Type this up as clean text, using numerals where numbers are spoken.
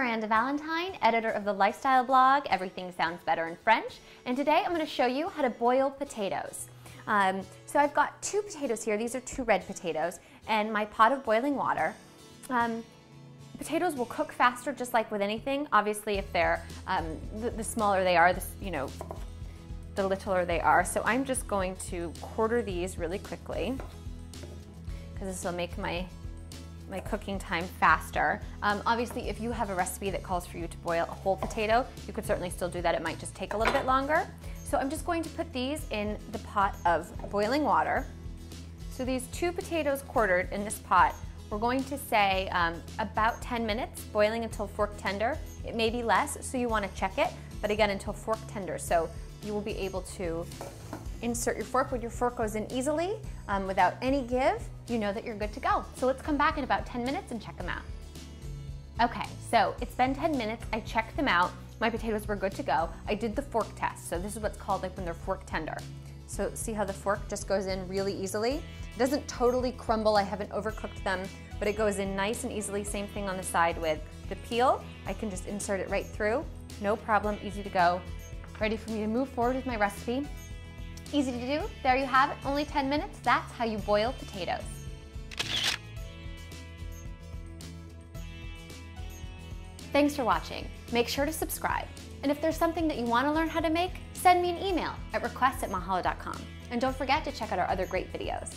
Miranda Valentine, editor of the lifestyle blog, Everything Sounds Better in French, and today I'm going to show you how to boil potatoes. So I've got two potatoes here. These are two red potatoes and my pot of boiling water. Potatoes will cook faster, just like with anything. Obviously, if they're, the smaller they are, the littler they are. So I'm just going to quarter these really quickly because this will make my cooking time faster. Obviously, if you have a recipe that calls for you to boil a whole potato, you could certainly still do that. It might just take a little bit longer. So I'm just going to put these in the pot of boiling water. So these two potatoes quartered in this pot, we're going to say about 10 minutes, boiling until fork tender. It may be less, so you want to check it, but again, until fork tender. So you will be able to insert your fork. When your fork goes in easily, without any give, you know that you're good to go. So let's come back in about 10 minutes and check them out. Okay, so it's been 10 minutes. I checked them out. My potatoes were good to go. I did the fork test. So this is what's called like when they're fork tender. So see how the fork just goes in really easily? It doesn't totally crumble. I haven't overcooked them, but it goes in nice and easily. Same thing on the side with the peel. I can just insert it right through. No problem, easy to go. Ready for me to move forward with my recipe. Easy to do. There you have it, only 10 minutes. That's how you boil potatoes. Thanks for watching. Make sure to subscribe. And if there's something that you want to learn how to make, send me an email at request@mahalo.com. And don't forget to check out our other great videos.